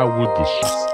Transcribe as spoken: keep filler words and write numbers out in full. Slywiththesauce.